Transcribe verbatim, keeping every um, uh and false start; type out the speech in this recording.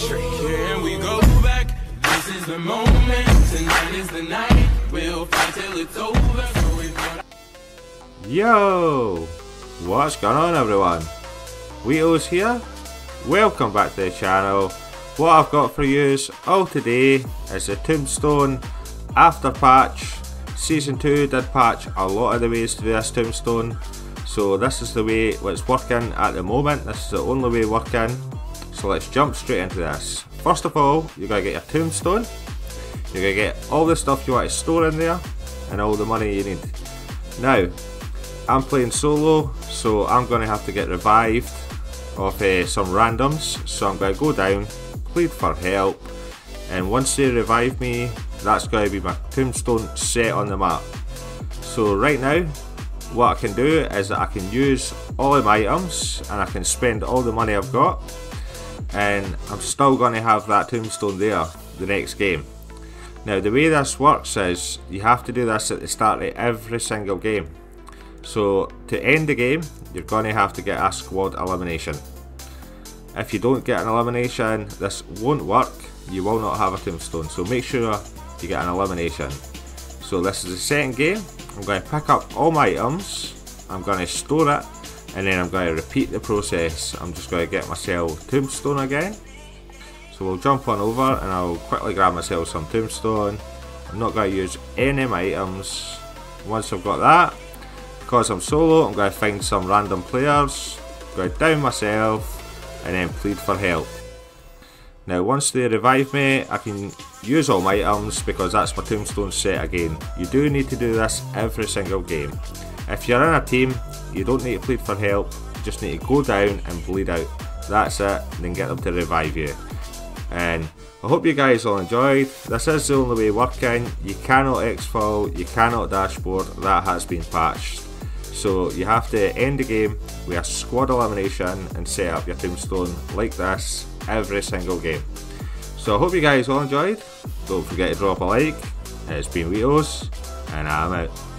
trick. Here we go back. This is the moment. Tonight is the night. We'll fight till it's over. So we got... Yo! What's going on, everyone? Weos here. Welcome back to the channel. What I've got for yous all today is the Tombstone after patch. Season two did patch a lot of the ways to this Tombstone, so this is the way it's working at the moment. This is the only way working, so let's jump straight into this. First of all, you're going to get your Tombstone, you're going to get all the stuff you want to store in there and all the money you need. Now, I'm playing solo, so I'm going to have to get revived off uh, some randoms, so I'm going to go down, plead for help, and once they revive me, that's going to be my Tombstone set on the map. So right now, what I can do is that I can use all of my items and I can spend all the money I've got, and I'm still going to have that Tombstone there the next game. Now, the way this works is you have to do this at the start of every single game. So to end the game, you're going to have to get a squad elimination. If you don't get an elimination, this won't work. You will not have a Tombstone, so make sure you get an elimination. So this is the second game. I'm going to pick up all my items, I'm going to store it, and then I'm going to repeat the process. I'm just going to get myself Tombstone again. So we'll jump on over and I'll quickly grab myself some Tombstone. I'm not going to use any of my items. Once I've got that, because I'm solo, I'm going to find some random players, go down myself, and then plead for help. Now, once they revive me, I can use all my items because that's my Tombstone set again. You do need to do this every single game. If you're in a team, you don't need to plead for help, you just need to go down and bleed out. That's it, and then get them to revive you. And I hope you guys all enjoyed. This is the only way working. You cannot X-fall, you cannot dashboard, that has been patched. So you have to end the game with a squad elimination and set up your Tombstone like this every single game. So I hope you guys all enjoyed. Don't forget to drop a like. It's been Weos and I'm out.